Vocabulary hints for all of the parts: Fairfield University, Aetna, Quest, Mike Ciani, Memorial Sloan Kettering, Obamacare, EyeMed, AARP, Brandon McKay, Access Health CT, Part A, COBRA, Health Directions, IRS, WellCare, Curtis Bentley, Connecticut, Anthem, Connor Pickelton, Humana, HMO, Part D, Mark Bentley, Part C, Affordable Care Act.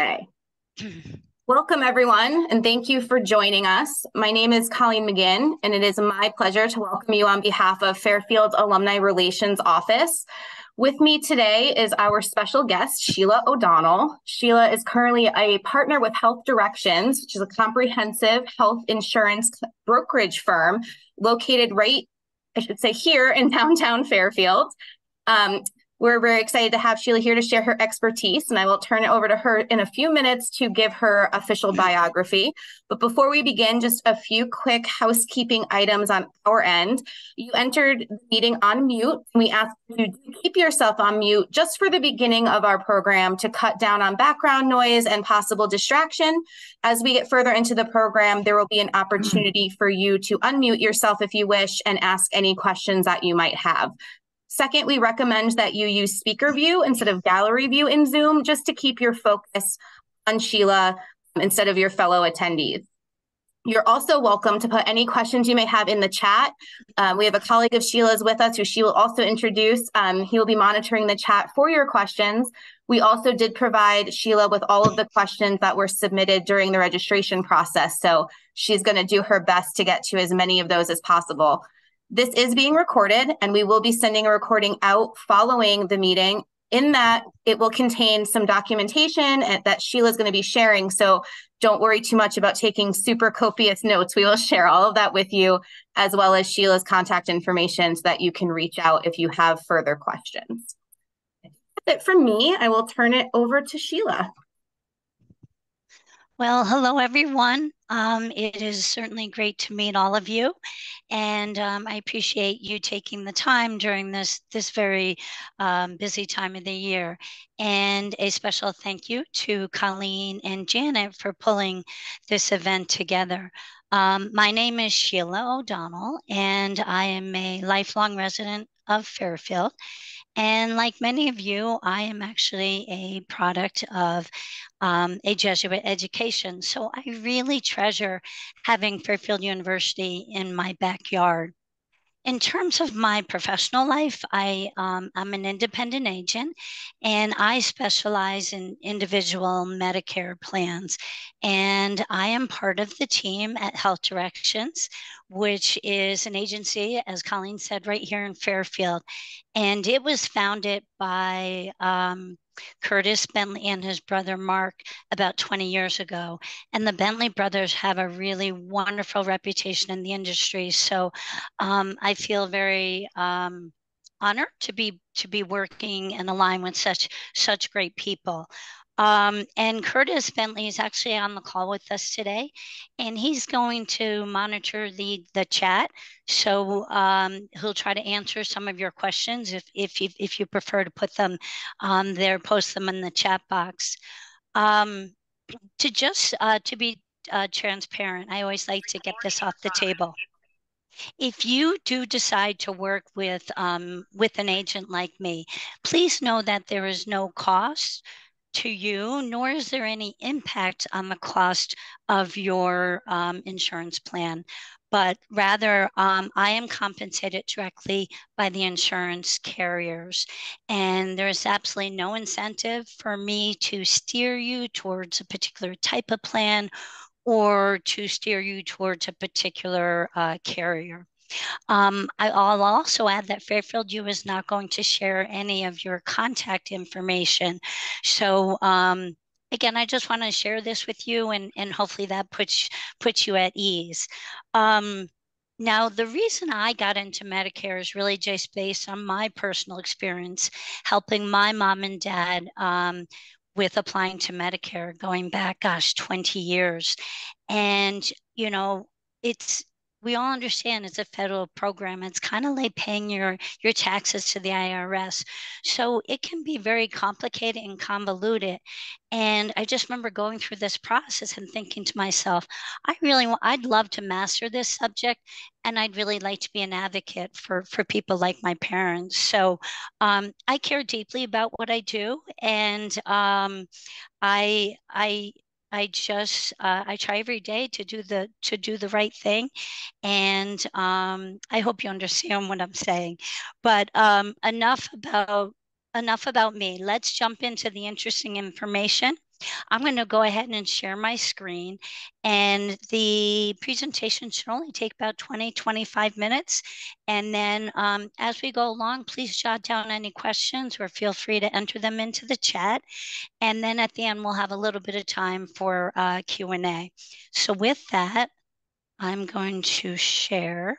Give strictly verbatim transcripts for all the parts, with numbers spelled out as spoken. A. Welcome, everyone, and thank you for joining us. My name is Colleen McGinn, and it is my pleasure to welcome you on behalf of Fairfield Alumni Relations Office. With me today is our special guest, Sheila O'Donnell. Sheila is currently a partner with Health Directions, which is a comprehensive health insurance brokerage firm located right, I should say, here in downtown Fairfield. Um, we're very excited to have Sheila here to share her expertise, and I will turn it over to her in a few minutes to give her official biography. But before we begin, just a few quick housekeeping items on our end. You entered the meeting on mute. We asked you to keep yourself on mute just for the beginning of our program to cut down on background noise and possible distraction. As we get further into the program, there will be an opportunity for you to unmute yourself if you wish and ask any questions that you might have. Second, we recommend that you use speaker view instead of gallery view in Zoom, just to keep your focus on Sheila instead of your fellow attendees. You're also welcome to put any questions you may have in the chat. Uh, we have a colleague of Sheila's with us who she will also introduce. Um, he will be monitoring the chat for your questions. We also did provide Sheila with all of the questions that were submitted during the registration process, so she's going to do her best to get to as many of those as possible. This is being recorded, and we will be sending a recording out following the meeting, in that it will contain some documentation that Sheila's going to be sharing. So don't worry too much about taking super copious notes. We will share all of that with you, as well as Sheila's contact information, so that you can reach out if you have further questions. That's it from me. I will turn it over to Sheila. Well, hello, everyone. Um, it is certainly great to meet all of you, and um, I appreciate you taking the time during this this very um, busy time of the year. And a special thank you to Colleen and Janet for pulling this event together. Um, my name is Sheila O'Donnell, and I am a lifelong resident of Fairfield. And like many of you, I am actually a product of um, a Jesuit education. So I really treasure having Fairfield University in my backyard. In terms of my professional life, I, um, I'm an independent agent, and I specialize in individual Medicare plans. And I am part of the team at Health Directions, which is an agency, as Colleen said, right here in Fairfield. And it was founded by um, Curtis Bentley and his brother Mark about twenty years ago. And the Bentley brothers have a really wonderful reputation in the industry. So um, I feel very um, honored to be to be working and align with such such great people. Um, and Curtis Bentley is actually on the call with us today, and he's going to monitor the the chat. So um, he'll try to answer some of your questions if if you, if you prefer to put them um, there, post them in the chat box. Um, to just uh, to be uh, transparent, I always like to get this off the table. If you do decide to work with um, with an agent like me, please know that there is no cost to you, nor is there any impact on the cost of your um, insurance plan, but rather um, I am compensated directly by the insurance carriers. And there is absolutely no incentive for me to steer you towards a particular type of plan or to steer you towards a particular uh, carrier. Um, I'll also add that Fairfield U is not going to share any of your contact information. So um, again, I just want to share this with you, and, and hopefully that puts, puts you at ease. Um, Now, the reason I got into Medicare is really just based on my personal experience helping my mom and dad um, with applying to Medicare going back, gosh, twenty years. And, you know, it's we all understand it's a federal program. It's kind of like paying your, your taxes to the I R S. So it can be very complicated and convoluted. And I just remember going through this process and thinking to myself, I really want, I'd love to master this subject, and I'd really like to be an advocate for, for people like my parents. So um, I care deeply about what I do. And um, I, I, I just uh, I try every day to do the to do the right thing, and um, I hope you understand what I'm saying. But um, enough about enough about me. Let's jump into the interesting information. I'm going to go ahead and share my screen, and the presentation should only take about twenty, twenty-five minutes. And then um, as we go along, please jot down any questions or feel free to enter them into the chat. And then at the end, we'll have a little bit of time for uh, Q and A. So with that, I'm going to share.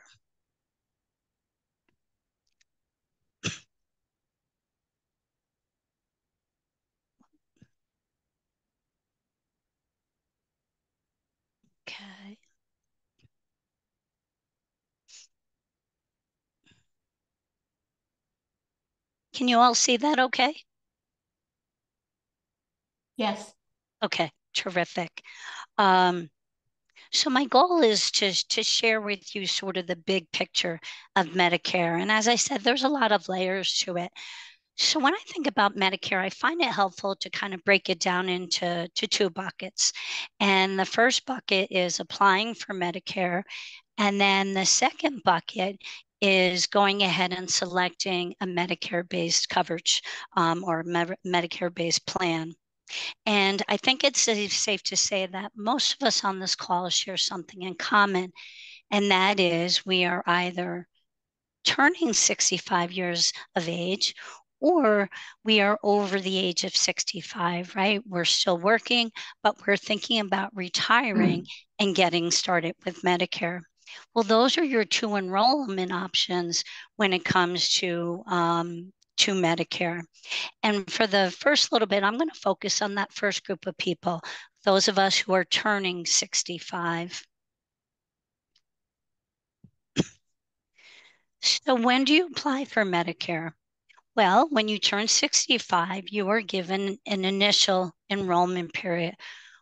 Can you all see that okay? Yes. Okay, terrific. Um, so my goal is to, to share with you sort of the big picture of Medicare. And as I said, there's a lot of layers to it. So when I think about Medicare, I find it helpful to kind of break it down into to two buckets. And the first bucket is applying for Medicare. And then the second bucket is going ahead and selecting a Medicare-based coverage um, or Medicare-based plan. And I think it's safe to say that most of us on this call share something in common, and that is we are either turning sixty-five years of age or we are over the age of sixty-five, right? We're still working, but we're thinking about retiring mm-hmm. and getting started with Medicare. Well, those are your two enrollment options when it comes to, um, to Medicare. And for the first little bit, I'm going to focus on that first group of people, those of us who are turning sixty-five. So when do you apply for Medicare? Well, when you turn sixty-five, you are given an initial enrollment period,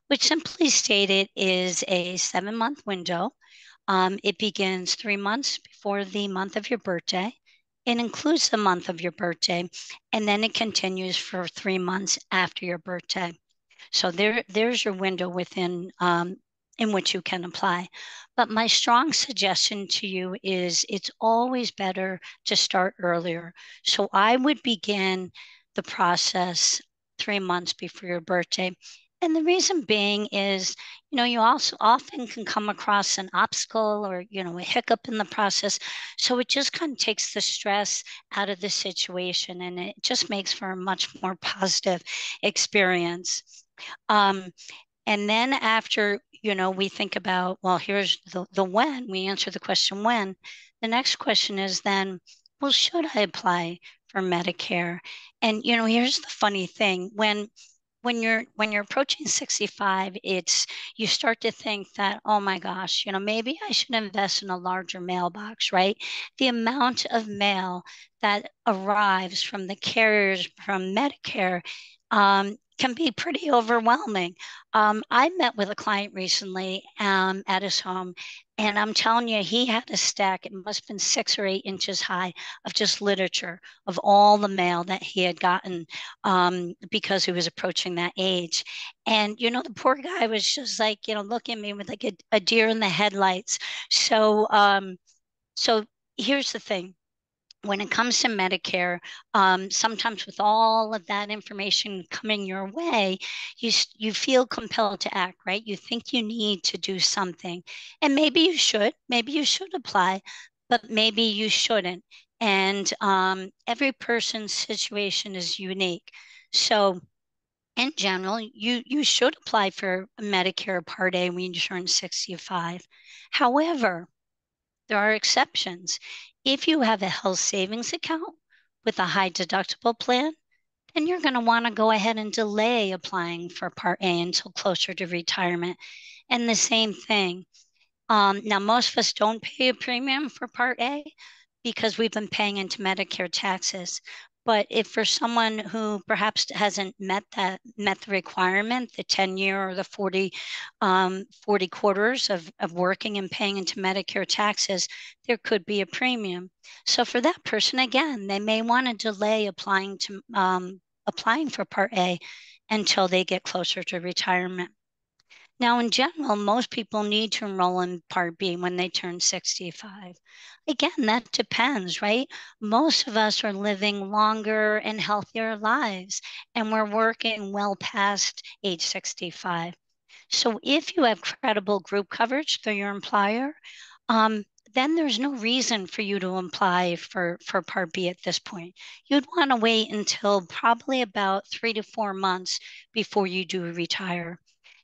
which simply stated is a seven-month window. Um, it begins three months before the month of your birthday. It includes the month of your birthday, and then it continues for three months after your birthday. So there, there's your window within um, in which you can apply. But my strong suggestion to you is it's always better to start earlier. So I would begin the process three months before your birthday. And the reason being is, you know, you also often can come across an obstacle or, you know, a hiccup in the process. So it just kind of takes the stress out of the situation, and it just makes for a much more positive experience. Um, and then after, you know, we think about, well, here's the, the when, we answer the question when. The next question is then, well, should I apply for Medicare? And, you know, here's the funny thing. When When you're when you're approaching sixty-five, it's you start to think that, oh my gosh, you know, maybe I should invest in a larger mailbox, right? The amount of mail that arrives from the carriers from Medicare um, can be pretty overwhelming. Um, I met with a client recently um, at his home, and I'm telling you, he had a stack, it must have been six or eight inches high, of just literature of all the mail that he had gotten um, because he was approaching that age. And, you know, the poor guy was just like, you know, looking at me with like a, a deer in the headlights. So, um, so here's the thing. When it comes to Medicare, um, sometimes with all of that information coming your way, you, you feel compelled to act, right? You think you need to do something. And maybe you should. Maybe you should apply, but maybe you shouldn't. And um, every person's situation is unique. So in general, you, you should apply for Medicare Part A when you turn sixty-five. However, there are exceptions. If you have a health savings account with a high deductible plan, then you're going to want to go ahead and delay applying for Part A until closer to retirement. And the same thing. Um, now, most of us don't pay a premium for Part A because we've been paying into Medicare taxes. But if for someone who perhaps hasn't met that met the requirement, the ten-year or the forty, um, forty quarters of, of working and paying into Medicare taxes, there could be a premium. So for that person, again, they may want to delay applying to um, applying for Part A until they get closer to retirement. Now, in general, most people need to enroll in Part B when they turn sixty-five. Again, that depends, right? Most of us are living longer and healthier lives, and we're working well past age sixty-five. So if you have credible group coverage through your employer, um, then there's no reason for you to apply for, for Part B at this point. You'd want to wait until probably about three to four months before you do retire.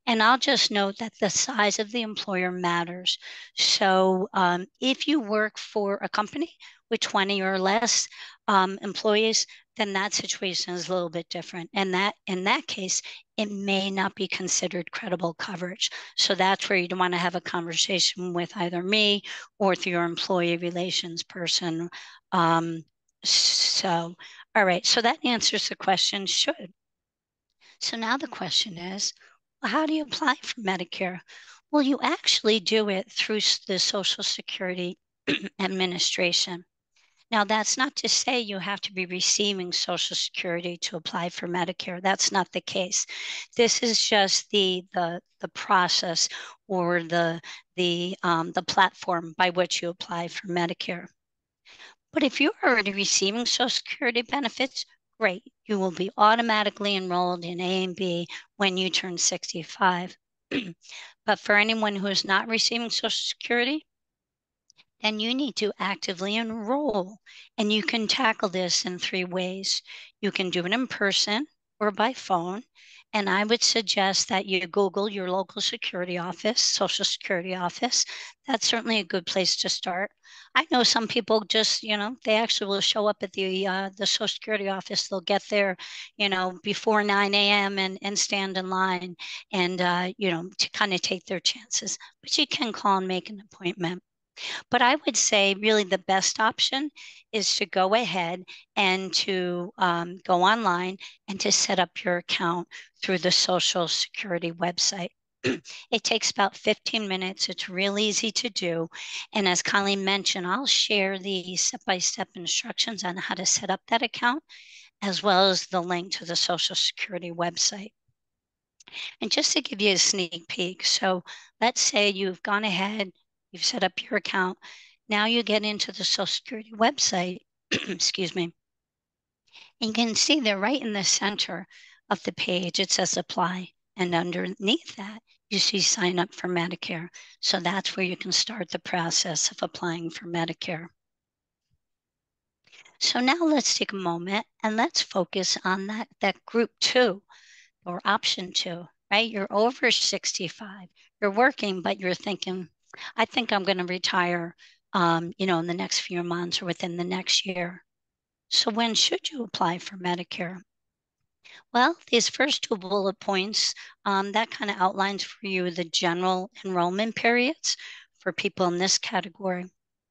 And I'll just note that the size of the employer matters. So um, if you work for a company with twenty or less um, employees, then that situation is a little bit different. And that in that case, it may not be considered credible coverage. So that's where you'd want to have a conversation with either me or through your employee relations person. Um, so, all right, so that answers the question, should. So now the question is, how do you apply for Medicare? Well, you actually do it through the Social Security Administration. Now, that's not to say you have to be receiving Social Security to apply for Medicare. That's not the case. This is just the the, the process or the the um, the platform by which you apply for Medicare. But if you're already receiving Social Security benefits, great, you will be automatically enrolled in A and B when you turn sixty-five. But for anyone who is not receiving Social Security, then you need to actively enroll. And you can tackle this in three ways. You can do it in person or by phone. And I would suggest that you Google your local security office, Social Security office. That's certainly a good place to start. I know some people just, you know, they actually will show up at the uh, the Social Security office. They'll get there, you know, before nine a m and, and stand in line and, uh, you know, to kind of take their chances. But you can call and make an appointment. But I would say really the best option is to go ahead and to um, go online and to set up your account through the Social Security website. It takes about fifteen minutes. It's real easy to do. And as Colleen mentioned, I'll share the step-by-step instructions on how to set up that account, as well as the link to the Social Security website. And just to give you a sneak peek, so let's say you've gone ahead, you've set up your account. Now you get into the Social Security website, excuse me, and you can see they're right in the center of the page. It says apply. And underneath that, you see sign up for Medicare. So that's where you can start the process of applying for Medicare. So now let's take a moment and let's focus on that, that group two or option two, right? You're over sixty-five, you're working, but you're thinking, I think I'm going to retire, um, you know, in the next few months or within the next year. So when should you apply for Medicare? Well, these first two bullet points, um, that kind of outlines for you the general enrollment periods for people in this category.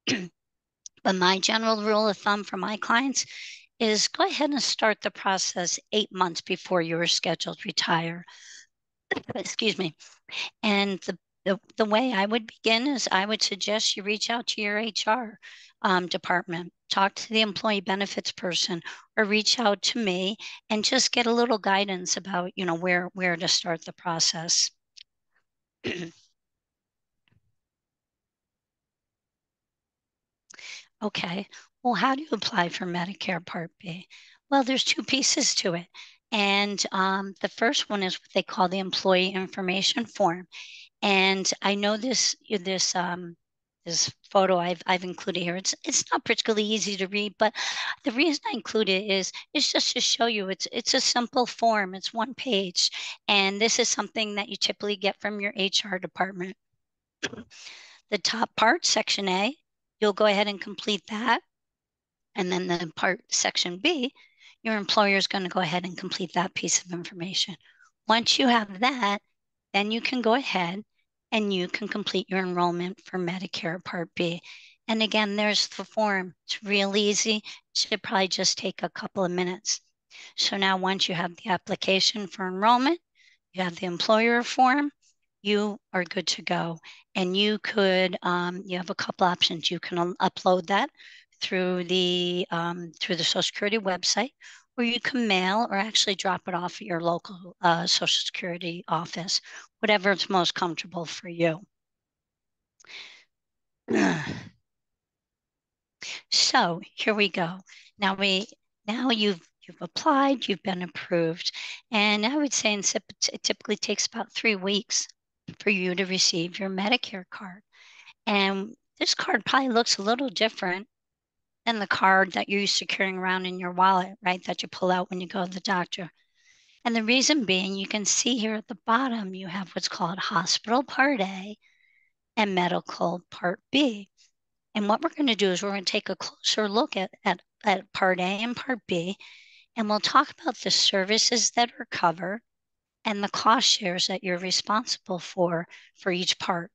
But my general rule of thumb for my clients is go ahead and start the process eight months before you are scheduled to retire. Excuse me. And the The, the way I would begin is I would suggest you reach out to your H R um, department, talk to the employee benefits person, or reach out to me and just get a little guidance about, you know, where, where to start the process. Okay, well, how do you apply for Medicare Part B? Well, there's two pieces to it. And um, the first one is what they call the employee information form. And I know this this um, this photo I've I've included here. It's it's not particularly easy to read, but the reason I include it is it's just to show you it's it's a simple form. It's one page, and this is something that you typically get from your H R department. The top part, Section A, you'll go ahead and complete that, and then the part Section B, your employer is going to go ahead and complete that piece of information. Once you have that, then you can go ahead and you can complete your enrollment for Medicare Part B. And again, there's the form. It's real easy. It should probably just take a couple of minutes. So now once you have the application for enrollment, you have the employer form, you are good to go. And you could, um, you have a couple options. You can upload that through the, um, through the Social Security website, or you can mail or actually drop it off at your local uh, Social Security office, whatever is most comfortable for you. So here we go. Now we now you've you've applied, you've been approved, and I would say in, it typically takes about three weeks for you to receive your Medicare card. And this card probably looks a little different than the card that you're used to carrying around in your wallet, right, that you pull out when you go to the doctor. And the reason being, you can see here at the bottom, you have what's called Hospital Part A and Medical Part B. And what we're going to do is we're going to take a closer look at, at, at Part A and Part B, and we'll talk about the services that are covered and the cost shares that you're responsible for for each part.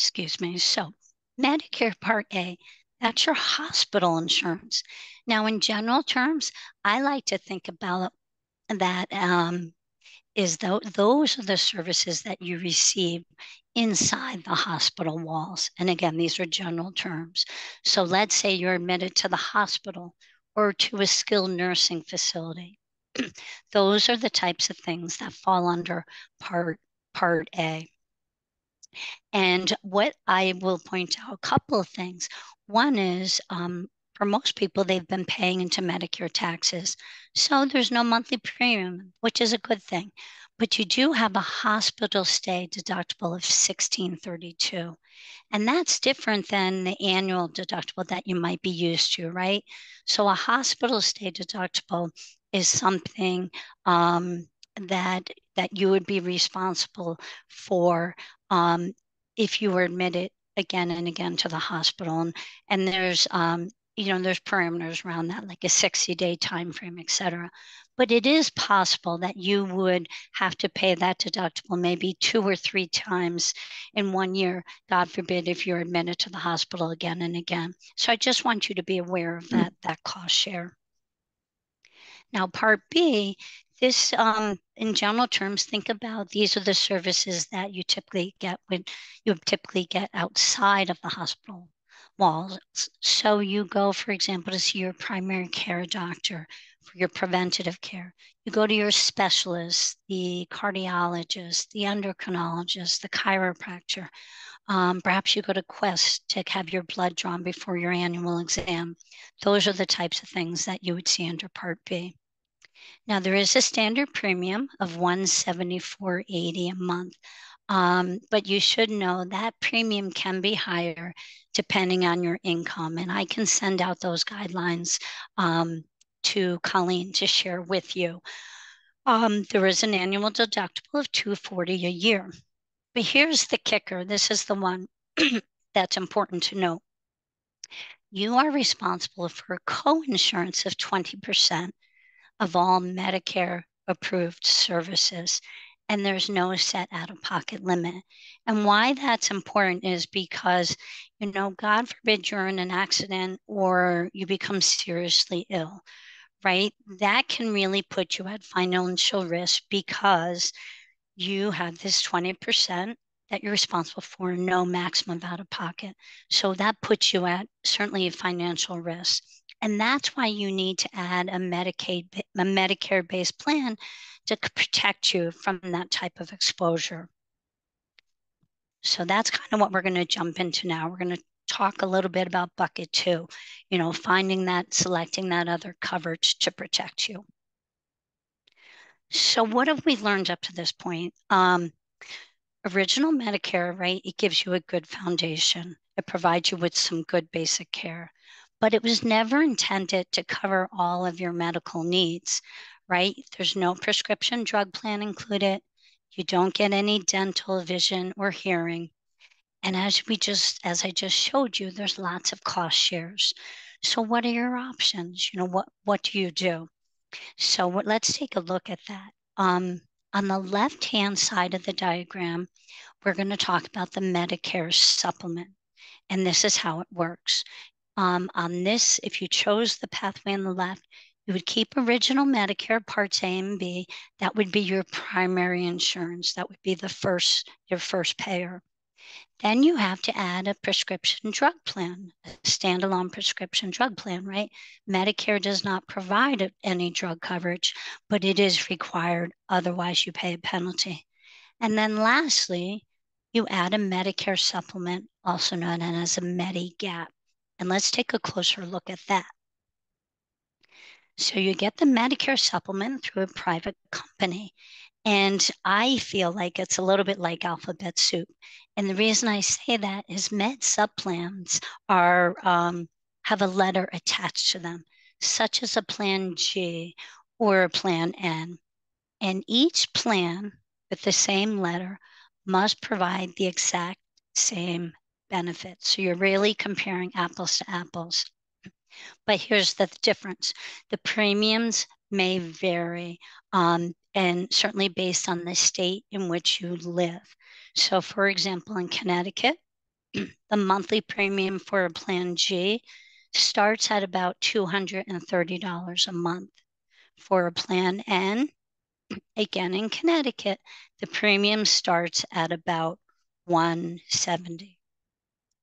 Excuse me. So Medicare Part A, that's your hospital insurance. Now, in general terms, I like to think about that um, is th those are the services that you receive inside the hospital walls. And again, these are general terms. So let's say you're admitted to the hospital or to a skilled nursing facility. Those are the types of things that fall under Part, Part A. And what I will point out, a couple of things. One is, um, for most people, they've been paying into Medicare taxes. So there's no monthly premium, which is a good thing. But you do have a hospital stay deductible of sixteen thirty-two. And that's different than the annual deductible that you might be used to, right? So a hospital stay deductible is something um, that, that you would be responsible for Um, if you were admitted again and again to the hospital. And, and there's, um, you know, there's parameters around that, like a sixty day time frame, et cetera. But it is possible that you would have to pay that deductible maybe two or three times in one year, God forbid, if you're admitted to the hospital again and again. So I just want you to be aware of that, that cost share. Now, Part B, this, um, in general terms, think about these are the services that you typically get when you typically get outside of the hospital walls. So you go, for example, to see your primary care doctor for your preventative care. You go to your specialists, the cardiologist, the endocrinologist, the chiropractor. Um, perhaps you go to Quest to have your blood drawn before your annual exam. Those are the types of things that you would see under Part B. Now, there is a standard premium of one hundred seventy-four dollars and eighty cents a month, um, but you should know that premium can be higher depending on your income. And I can send out those guidelines um, to Colleen to share with you. Um, there is an annual deductible of two hundred forty dollars a year. But here's the kicker. This is the one that's important to note. You are responsible for co-insurance of twenty percent. Of all Medicare-approved services, and there's no set out-of-pocket limit. And why that's important is because, you know, God forbid you're in an accident or you become seriously ill, right? That can really put you at financial risk because you have this twenty percent that you're responsible for, no maximum out-of-pocket. So that puts you at certainly financial risk. And that's why you need to add a Medicaid, a Medicare-based plan to protect you from that type of exposure. So that's kind of what we're going to jump into now. We're going to talk a little bit about bucket two, you know, finding that, selecting that other coverage to protect you. So what have we learned up to this point? Um, original Medicare, right, it gives you a good foundation. It provides you with some good basic care. But it was never intended to cover all of your medical needs, right? There's no prescription drug plan included. You don't get any dental, vision, or hearing. And as we just, as I just showed you, there's lots of cost shares. So what are your options? You know, what, what do you do? So what, let's take a look at that. Um, on the left-hand side of the diagram, we're going to talk about the Medicare supplement. And this is how it works. Um, on this, if you chose the pathway on the left, you would keep original Medicare Parts A and B. That would be your primary insurance. That would be the first, your first payer. Then you have to add a prescription drug plan, a standalone prescription drug plan, right? Medicare does not provide any drug coverage, but it is required. Otherwise, you pay a penalty. And then lastly, you add a Medicare supplement, also known as a Medigap. And let's take a closer look at that. So you get the Medicare supplement through a private company. And I feel like it's a little bit like alphabet soup. And the reason I say that is med subplans are, um, have a letter attached to them, such as a plan G or a plan N. And each plan with the same letter must provide the exact same benefit. So you're really comparing apples to apples. But here's the difference. The premiums may vary, um, and certainly based on the state in which you live. So for example, in Connecticut, the monthly premium for a Plan G starts at about two hundred thirty dollars a month. For a Plan N, again in Connecticut, the premium starts at about one hundred seventy dollars.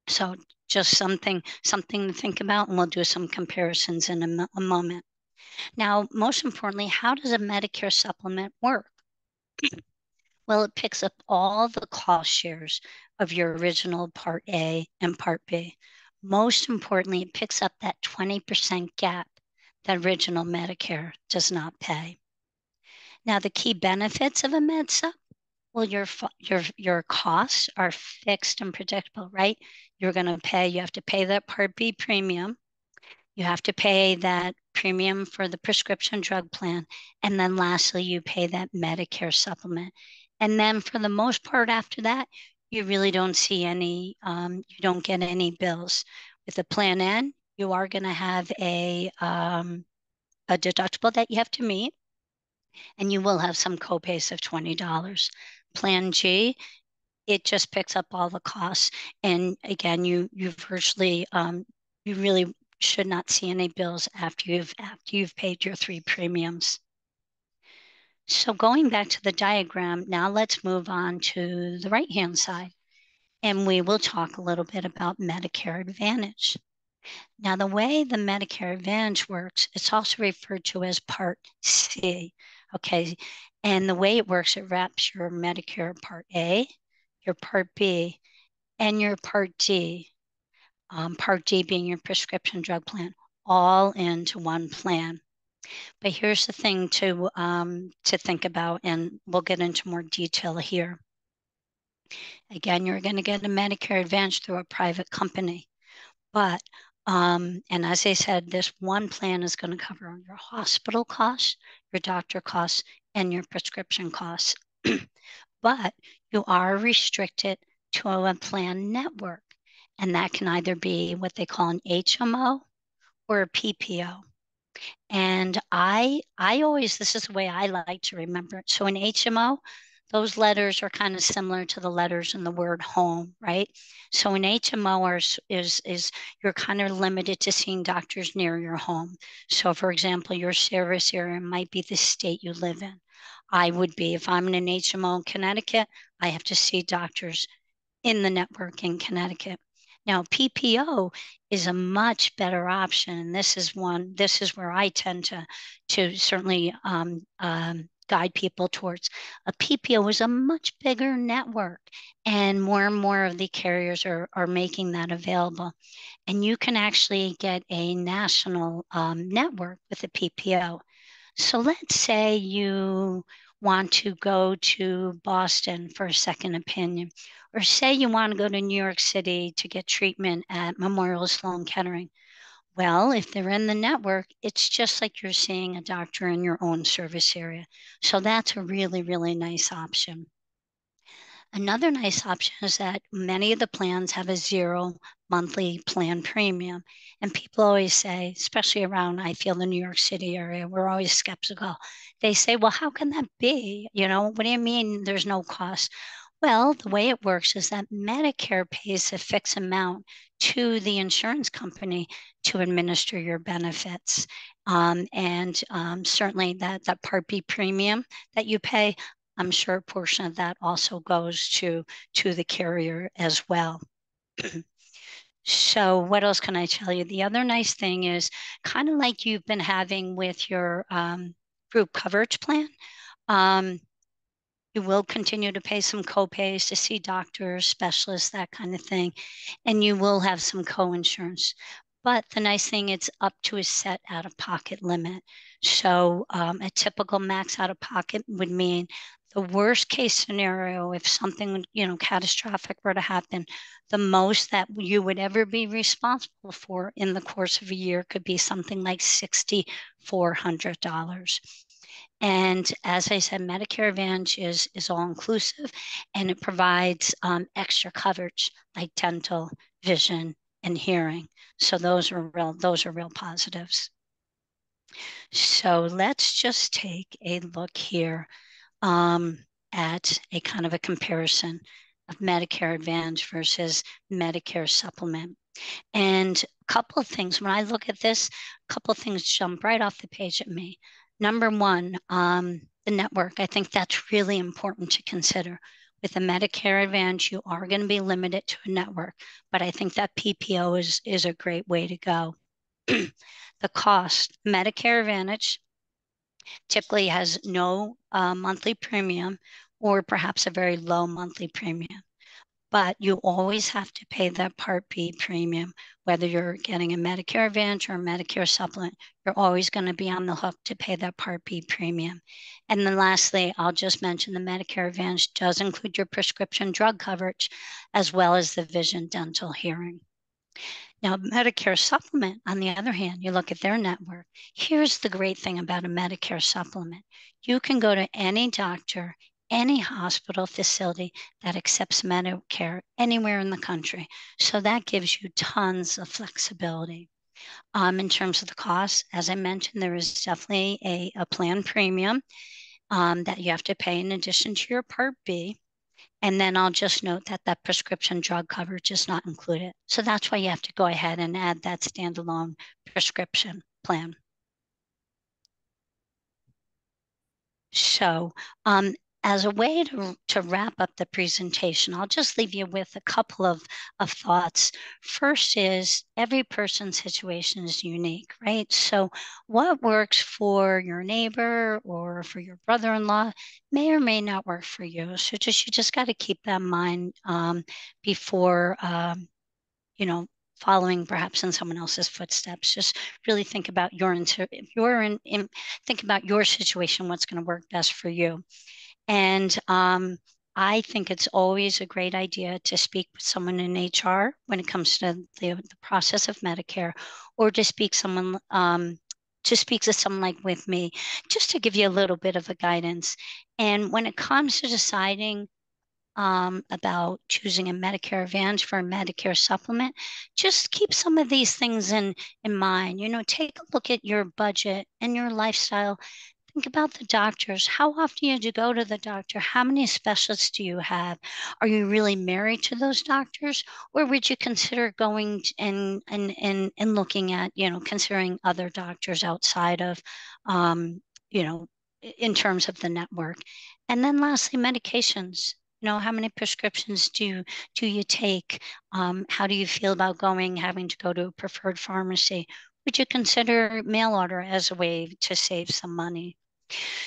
So just something, something to think about, and we'll do some comparisons in a, a moment. Now, most importantly, how does a Medicare supplement work? Well, it picks up all the cost shares of your original Part A and Part B. Most importantly, it picks up that twenty percent gap that original Medicare does not pay. Now, the key benefits of a med sup. Well, your, your, your costs are fixed and predictable, right? You're going to pay, you have to pay that Part B premium. You have to pay that premium for the prescription drug plan. And then lastly, you pay that Medicare supplement. And then for the most part after that, you really don't see any, um, you don't get any bills. With the Plan N, you are going to have a, um, a deductible that you have to meet. And you will have some copays of twenty dollars. Plan G, it just picks up all the costs. And again, you you virtually, um, you really should not see any bills after you've, after you've paid your three premiums. So going back to the diagram, now let's move on to the right-hand side. And we will talk a little bit about Medicare Advantage. Now, the way the Medicare Advantage works, it's also referred to as Part C. Okay, and the way it works, it wraps your Medicare Part A, your Part B, and your Part D, um, Part D being your prescription drug plan, all into one plan. But here's the thing to, um, to think about, and we'll get into more detail here. Again, you're going to get a Medicare Advantage through a private company, but Um, and as I said, this one plan is going to cover your hospital costs, your doctor costs, and your prescription costs. But you are restricted to a plan network, and that can either be what they call an H M O or a P P O. And I, I always, this is the way I like to remember it. So an H M O, those letters are kind of similar to the letters in the word home, right? So an H M O is, is, is you're kind of limited to seeing doctors near your home. So for example, your service area might be the state you live in. I would be, if I'm in an H M O in Connecticut, I have to see doctors in the network in Connecticut. Now, P P O is a much better option. And this is one, this is where I tend to, to certainly, um, um, guide people towards. A P P O is a much bigger network, and more and more of the carriers are, are making that available. And you can actually get a national um, network with a P P O. So let's say you want to go to Boston for a second opinion, or say you want to go to New York City to get treatment at Memorial Sloan Kettering. Well, if they're in the network, it's just like you're seeing a doctor in your own service area. So that's a really, really nice option. Another nice option is that many of the plans have a zero monthly plan premium. And people always say, especially around, I feel, the New York City area, we're always skeptical. They say, well, how can that be? You know, what do you mean there's no cost? Well, the way it works is that Medicare pays a fixed amount to the insurance company to administer your benefits. Um, and um, certainly that, that Part B premium that you pay I'm sure a portion of that also goes to, to the carrier as well. So what else can I tell you? The other nice thing is, kind of like you've been having with your um, group coverage plan, um, you will continue to pay some co-pays to see doctors, specialists, that kind of thing, and you will have some co-insurance. But the nice thing, it's up to a set out-of-pocket limit. So um, a typical max out-of-pocket would mean the worst case scenario, if something, you know, catastrophic were to happen, the most that you would ever be responsible for in the course of a year could be something like six thousand four hundred dollars. And as I said, Medicare Advantage is, is all-inclusive, and it provides um, extra coverage like dental, vision, and hearing. So those are real, those are real positives. So let's just take a look here um, at a kind of a comparison of Medicare Advantage versus Medicare Supplement. And a couple of things, when I look at this, a couple of things jump right off the page at me. Number one, um, the network. I think that's really important to consider. With the Medicare Advantage, you are going to be limited to a network, but I think that P P O is, is a great way to go. The cost, Medicare Advantage typically has no uh, monthly premium, or perhaps a very low monthly premium, but you always have to pay that Part B premium. Whether you're getting a Medicare Advantage or a Medicare Supplement, you're always going to be on the hook to pay that Part B premium. And then lastly, I'll just mention the Medicare Advantage does include your prescription drug coverage, as well as the vision, dental, hearing. Now, Medicare Supplement, on the other hand, you look at their network. Here's the great thing about a Medicare Supplement. You can go to any doctor, any hospital facility that accepts Medicare anywhere in the country. So that gives you tons of flexibility. Um, in terms of the cost, as I mentioned, there is definitely a, a plan premium um, that you have to pay in addition to your Part B. And then I'll just note that that prescription drug coverage is not included. So that's why you have to go ahead and add that standalone prescription plan. So, um, as a way to, to wrap up the presentation, I'll just leave you with a couple of, of thoughts. First is, every person's situation is unique, right? So what works for your neighbor or for your brother-in-law may or may not work for you. So just you just got to keep that in mind um, before, um, you know, following perhaps in someone else's footsteps. Just really think about your, inter your in, in, think about your situation, what's going to work best for you. And um, I think it's always a great idea to speak with someone in H R when it comes to the, the process of Medicare, or to speak someone um, to speak to someone like with me, just to give you a little bit of a guidance. And when it comes to deciding um, about choosing a Medicare Advantage for a Medicare Supplement, just keep some of these things in in mind. You know, take a look at your budget and your lifestyle. Think about the doctors. How often do you go to the doctor? How many specialists do you have? Are you really married to those doctors? Or would you consider going and, and, and, and looking at, you know, considering other doctors outside of, um, you know, in terms of the network? And then lastly, medications. You know, how many prescriptions do, do you take? Um, how do you feel about going, having to go to a preferred pharmacy? Would you consider mail order as a way to save some money?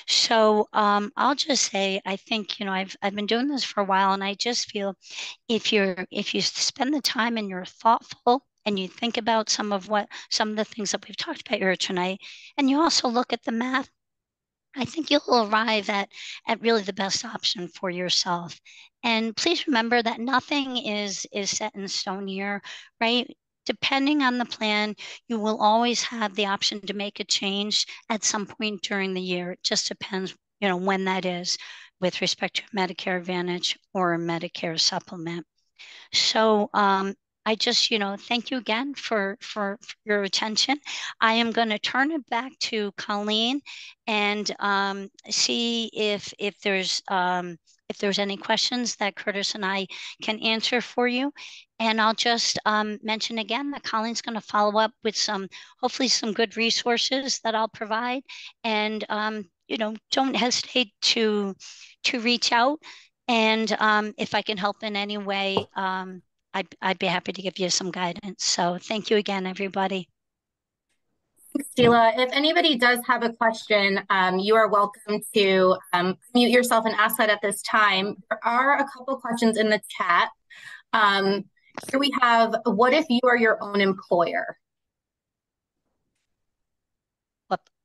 So um, I'll just say, I think, you know, I've, I've been doing this for a while, and I just feel if you're, if you spend the time and you're thoughtful and you think about some of what, some of the things that we've talked about here tonight, and you also look at the math, I think you'll arrive at, at really the best option for yourself. And please remember that nothing is, is set in stone here, right? Depending on the plan, you will always have the option to make a change at some point during the year. It just depends, you know, when that is with respect to Medicare Advantage or a Medicare Supplement. So um, I just, you know, thank you again for, for, for your attention. I am going to turn it back to Colleen and um, see if, if there's um, if there's any questions that Curtis and I can answer for you. And I'll just um, mention again that Colleen's gonna follow up with some, hopefully some good resources that I'll provide. And um, you know, don't hesitate to to reach out. And um, if I can help in any way, um, I'd, I'd be happy to give you some guidance. So thank you again, everybody. Thanks, Sheila. If anybody does have a question, um, you are welcome to um, mute yourself and ask that at this time. There are a couple questions in the chat. Um, here we have, what if you are your own employer?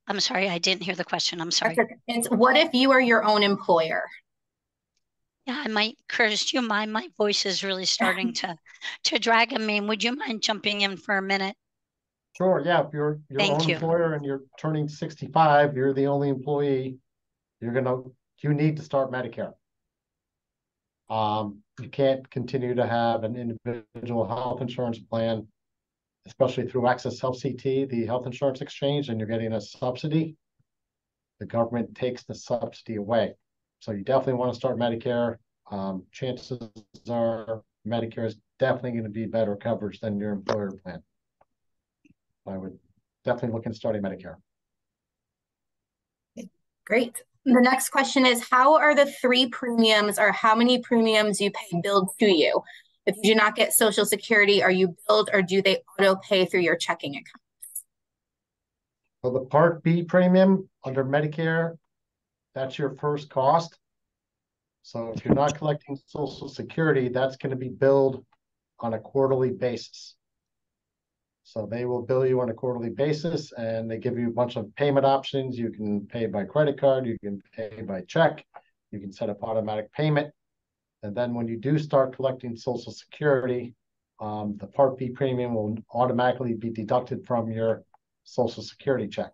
I'm sorry, I didn't hear the question. I'm sorry. Okay. It's, what if you are your own employer? Yeah, I might, Curtis, do you mind? My voice is really starting to to drag on me. Would you mind jumping in for a minute? Sure, yeah. If you're your Thank own you. employer and you're turning sixty-five, you're the only employee, you're gonna, you need to start Medicare. Um, you can't continue to have an individual health insurance plan, especially through Access Health C T, the health insurance exchange, and you're getting a subsidy. The government takes the subsidy away. So you definitely want to start Medicare. Um, chances are Medicare is definitely going to be better coverage than your employer plan. I would definitely look into starting Medicare. Great. The next question is, how are the three premiums or how many premiums you pay billed to you? If you do not get Social Security, are you billed or do they auto pay through your checking account? So the Part B premium under Medicare, that's your first cost. So if you're not collecting Social Security, that's going to be billed on a quarterly basis. So they will bill you on a quarterly basis and they give you a bunch of payment options. You can pay by credit card, you can pay by check, you can set up automatic payment. And then when you do start collecting Social Security, um, the Part B premium will automatically be deducted from your Social Security check.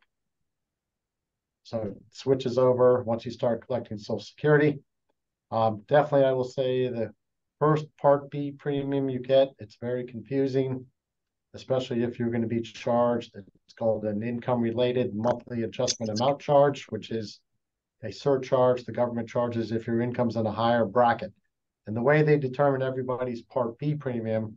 So it switches over once you start collecting Social Security. Um, definitely, I will say the first Part B premium you get, it's very confusing, especially if you're going to be charged. It's called an income-related monthly adjustment amount charge, which is a surcharge the government charges if your income's in a higher bracket. And the way they determine everybody's Part B premium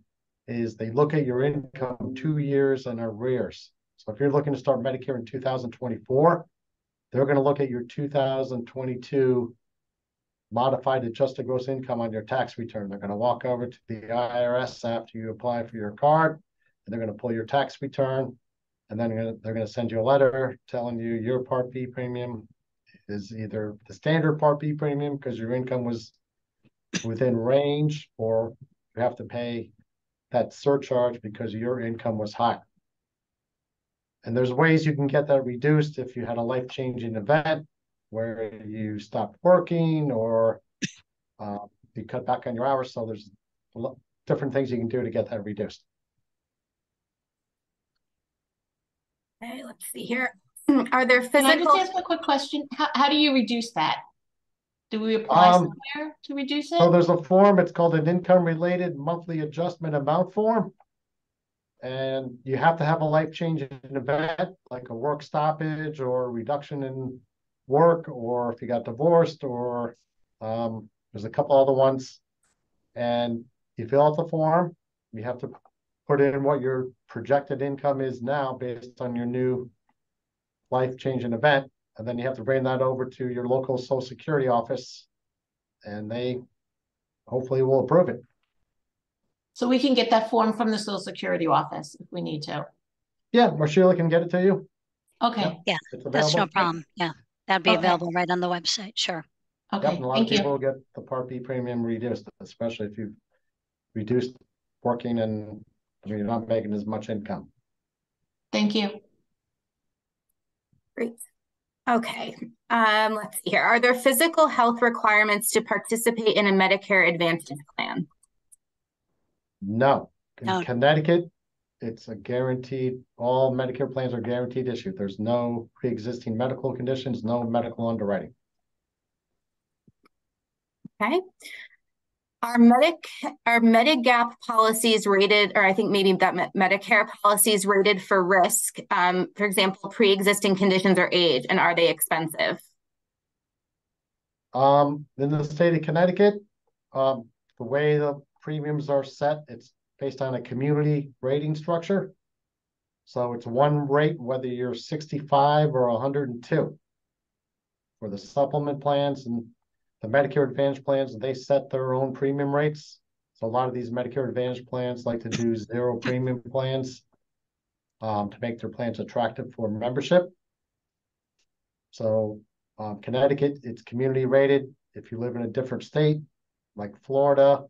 is they look at your income two years in arrears. So if you're looking to start Medicare in two thousand twenty-four, they're going to look at your two thousand twenty-two modified adjusted gross income on your tax return. They're going to walk over to the I R S after you apply for your card, and they're going to pull your tax return, and then they're going to, they're going to send you a letter telling you your Part B premium is either the standard Part B premium because your income was within range, or you have to pay that surcharge because your income was high. And there's ways you can get that reduced if you had a life-changing event where you stopped working or uh, you cut back on your hours. So there's different things you can do to get that reduced. Okay, let's see here. Are there physical... Can I just ask a quick question? How, how do you reduce that? Do we apply um, somewhere to reduce it? So there's a form, it's called an income-related monthly adjustment amount form. And you have to have a life-changing event, like a work stoppage or reduction in work, or if you got divorced, or um, there's a couple other ones. And you fill out the form, you have to put in what your projected income is now based on your new life-changing event. And then you have to bring that over to your local Social Security office, and they hopefully will approve it. So we can get that form from the Social Security office if we need to. Yeah, or Sheila can get it to you. Okay. Yeah, yeah, that's no problem. Yeah, that'd be okay. Available right on the website. Sure. Okay. Yep, and a lot Thank of people you. will get the Part B premium reduced, especially if you've reduced working and you're not making as much income. Thank you. Great. Okay, um, let's see here. Are there physical health requirements to participate in a Medicare Advantage plan? No. In no. Connecticut, it's a guaranteed, all Medicare plans are guaranteed issue. There's no pre-existing medical conditions, no medical underwriting. Okay. Are Medic, are Medigap policies rated, or I think maybe that Medicare policies rated for risk, um, for example, pre-existing conditions or age, and are they expensive? Um, in the state of Connecticut, um, the way the premiums are set, it's based on a community rating structure. So it's one rate, whether you're sixty-five or one hundred and two. or the supplement plans and the Medicare Advantage plans, they set their own premium rates. So a lot of these Medicare Advantage plans like to do zero premium plans um, to make their plans attractive for membership. So um, Connecticut, it's community rated. If you live in a different state like Florida,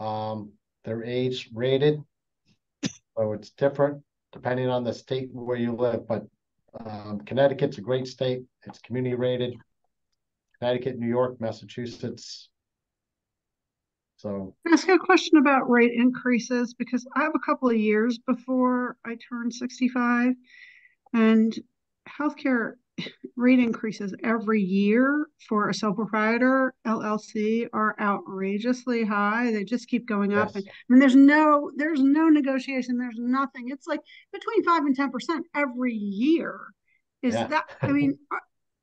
um, they're age rated. So it's different depending on the state where you live, but um, Connecticut's a great state. It's community rated. Connecticut, New York, Massachusetts. So, can I ask you a question about rate increases? Because I have a couple of years before I turn sixty-five, and healthcare rate increases every year for a sole proprietor L L C are outrageously high. They just keep going yes. up, and, and there's no there's no negotiation. There's nothing. It's like between five and ten percent every year. Is yeah. that? I mean,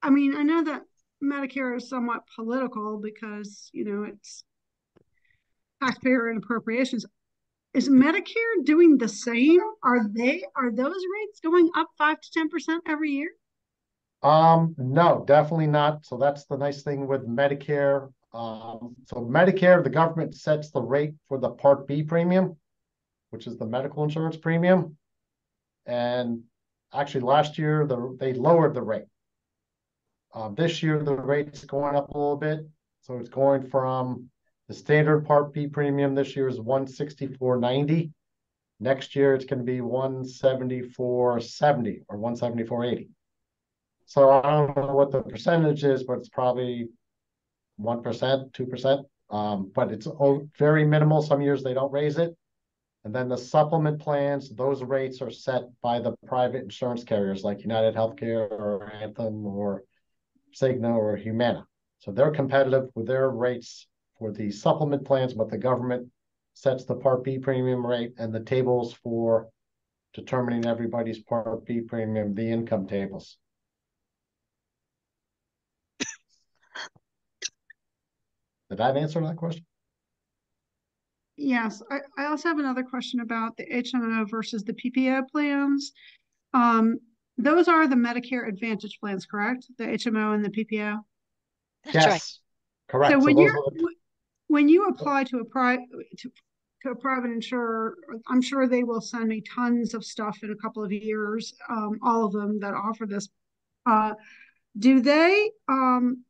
I mean, I know that Medicare is somewhat political because, you know, it's taxpayer and appropriations. Is Medicare doing the same? Are they, are those rates going up five to ten percent every year? Um, no, definitely not. So that's the nice thing with Medicare. Um, so Medicare, the government sets the rate for the Part B premium, which is the medical insurance premium. And actually last year, the, they lowered the rate. Um, this year, the rate's going up a little bit. So it's going from the standard Part B premium this year is one sixty-four ninety. Next year, it's going to be one seventy-four seventy or one seventy-four eighty. So I don't know what the percentage is, but it's probably one percent, two percent. Um, but it's very minimal. Some years they don't raise it. And then the supplement plans, those rates are set by the private insurance carriers like United Healthcare or Anthem or Cigna or Humana. So they're competitive with their rates for the supplement plans, but the government sets the Part B premium rate and the tables for determining everybody's Part B premium, the income tables. Did I answer that question? Yes. I, I also have another question about the H M O versus the P P O plans. Um, those are the Medicare Advantage plans, correct? The H M O and the P P O? That's yes. Right. Correct. So, so when, you're, the... when you apply to a, pri to, to a private insurer, I'm sure they will send me tons of stuff in a couple of years, um, all of them that offer this. Uh, do they... Um,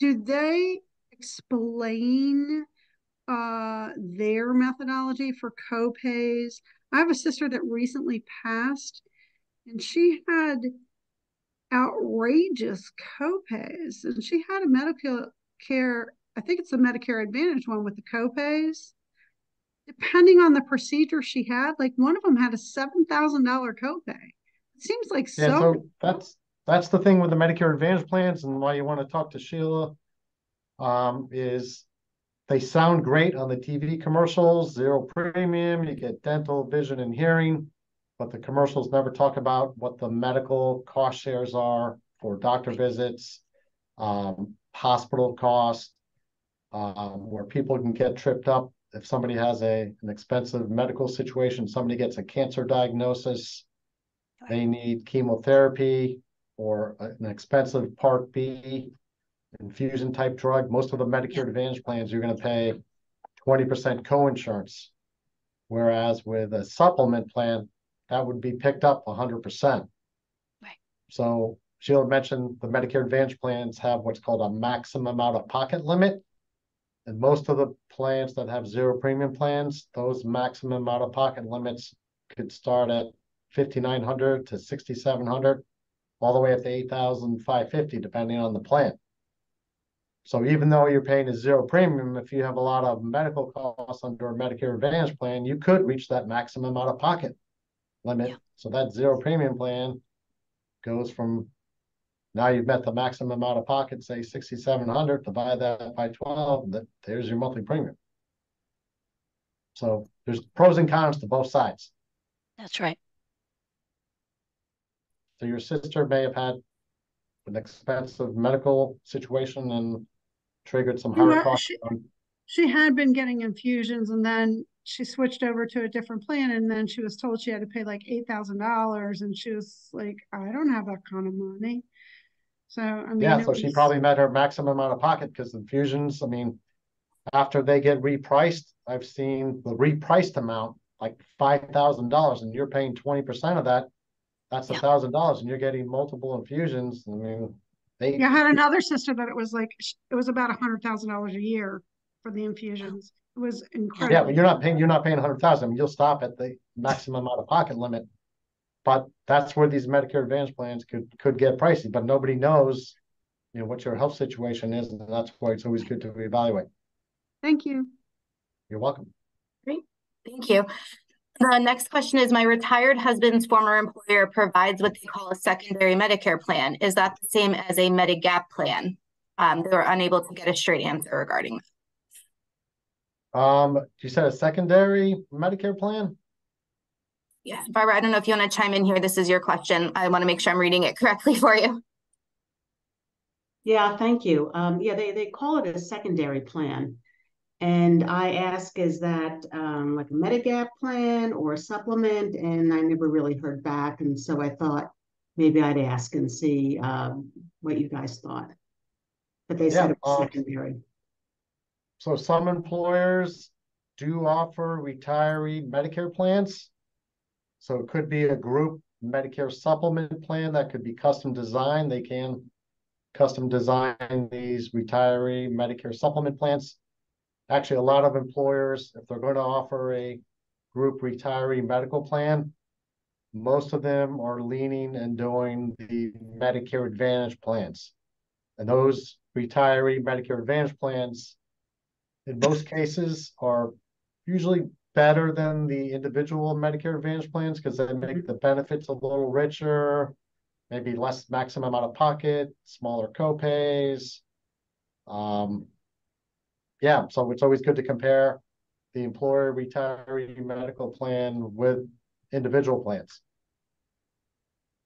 Do they explain uh, their methodology for co-pays? I have a sister that recently passed, and she had outrageous co-pays. And she had a Medicare, I think it's the Medicare Advantage one with the co-pays. Depending on the procedure she had, like one of them had a seven thousand dollar co-pay. It seems like yeah, so, so that's That's the thing with the Medicare Advantage plans, and why you want to talk to Sheila um, is they sound great on the T V commercials, zero premium, you get dental, vision, and hearing, but the commercials never talk about what the medical cost shares are for doctor visits, um, hospital costs, um, where people can get tripped up if somebody has a, an expensive medical situation, somebody gets a cancer diagnosis, they need chemotherapy, or an expensive Part B infusion type drug. Most of the Medicare Advantage plans, you're going to pay twenty percent co-insurance. Whereas with a supplement plan, that would be picked up one hundred percent. Right. So Sheila mentioned the Medicare Advantage plans have what's called a maximum out-of-pocket limit. And most of the plans that have zero premium plans, those maximum out-of-pocket limits could start at fifty-nine hundred dollars to sixty-seven hundred dollars. All the way up to eight thousand five hundred fifty dollars, depending on the plan. So even though you're paying a zero premium, if you have a lot of medical costs under a Medicare Advantage plan, you could reach that maximum out-of-pocket limit. Yeah. So that zero premium plan goes from, now you've met the maximum out-of-pocket, say sixty-seven hundred dollars, divide that by twelve, that, there's your monthly premium. So there's pros and cons to both sides. That's right. So your sister may have had an expensive medical situation and triggered some higher costs. She, she had been getting infusions, and then she switched over to a different plan, and then she was told she had to pay like eight thousand dollars, and she was like, I don't have that kind of money. So I mean, yeah, so was... she probably met her maximum out of pocket, because infusions, I mean, after they get repriced, I've seen the repriced amount like five thousand dollars, and you're paying twenty percent of that. That's a yeah. thousand dollars, and you're getting multiple infusions. I mean, they. Yeah, I had another sister that it was like it was about a hundred thousand dollars a year for the infusions. It was incredible. Yeah, but you're not paying. You're not paying a hundred thousand. I mean, you'll stop at the maximum out of pocket limit. But that's where these Medicare Advantage plans could could get pricey. But nobody knows, you know, what your health situation is, and that's why it's always good to reevaluate. Thank you. You're welcome. Great. Thank you. The next question is, my retired husband's former employer provides what they call a secondary Medicare plan. Is that the same as a Medigap plan? Um, they were unable to get a straight answer regarding that. Um, you said a secondary Medicare plan? Yeah, Barbara, I don't know if you want to chime in here. This is your question. I want to make sure I'm reading it correctly for you. Yeah, thank you. Um, yeah, they, they call it a secondary plan. And I ask, is that um, like a Medigap plan or a supplement? And I never really heard back. And so I thought maybe I'd ask and see um, what you guys thought. But they yeah, said it was um, secondary. So some employers do offer retiree Medicare plans. So it could be a group Medicare supplement plan that could be custom designed. They can custom design these retiree Medicare supplement plans. Actually, a lot of employers, if they're going to offer a group retiree medical plan, most of them are leaning and doing the Medicare Advantage plans. And those retiree Medicare Advantage plans, in most cases, are usually better than the individual Medicare Advantage plans, because they make the benefits a little richer, maybe less maximum out of pocket, smaller copays. Um, Yeah, so it's always good to compare the employer retiree medical plan with individual plans.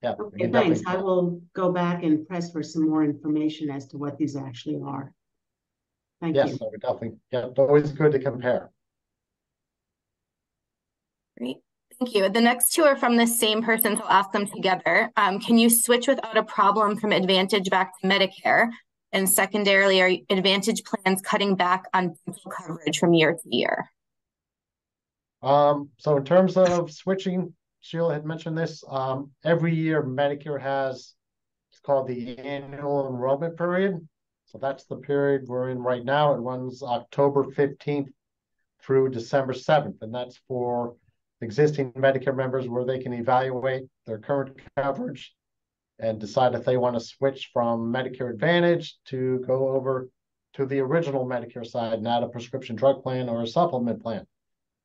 Yeah. Okay, thanks. I will go back and press for some more information as to what these actually are. Thank yes, you. Yes, so definitely. Yeah, it's always good to compare. Great. Thank you. The next two are from the same person, so I'll ask them together. Um, can you switch without a problem from Advantage back to Medicare? And secondarily, are Advantage plans cutting back on dental coverage from year to year? Um, so in terms of switching, Sheila had mentioned this, um, every year Medicare has, it's called the annual enrollment period. So that's the period we're in right now. It runs October fifteenth through December seventh. And that's for existing Medicare members, where they can evaluate their current coverage and decide if they want to switch from Medicare Advantage to go over to the original Medicare side, not a prescription drug plan or a supplement plan.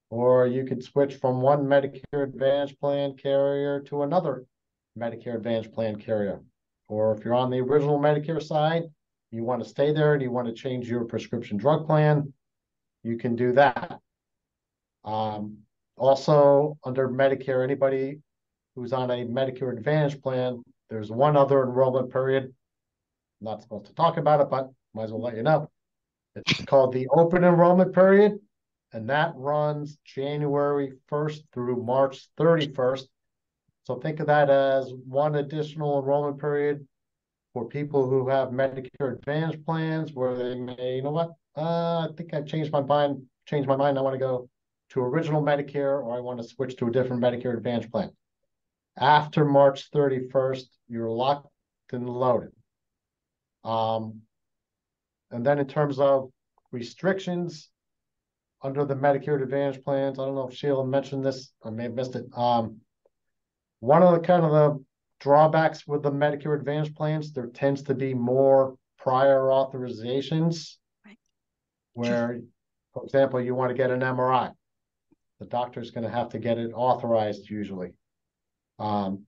Or you could switch from one Medicare Advantage plan carrier to another Medicare Advantage plan carrier. Or if you're on the original Medicare side, you want to stay there and you want to change your prescription drug plan, you can do that. Um, also, under Medicare, anybody who's on a Medicare Advantage plan, there's one other enrollment period. I'm not supposed to talk about it, but might as well let you know. It's called the open enrollment period, and that runs January first through March thirty-first. So think of that as one additional enrollment period for people who have Medicare Advantage plans, where they may, you know what, uh, I think I've changed my mind, changed my mind. I want to go to original Medicare, or I want to switch to a different Medicare Advantage plan. After March thirty-first, you're locked and loaded. Um, and then in terms of restrictions under the Medicare Advantage plans, I don't know if Sheila mentioned this, I may have missed it. Um, one of the kind of the drawbacks with the Medicare Advantage plans, there tends to be more prior authorizations, right, where, for example, you want to get an M R I. The doctor's going to have to get it authorized usually. Um,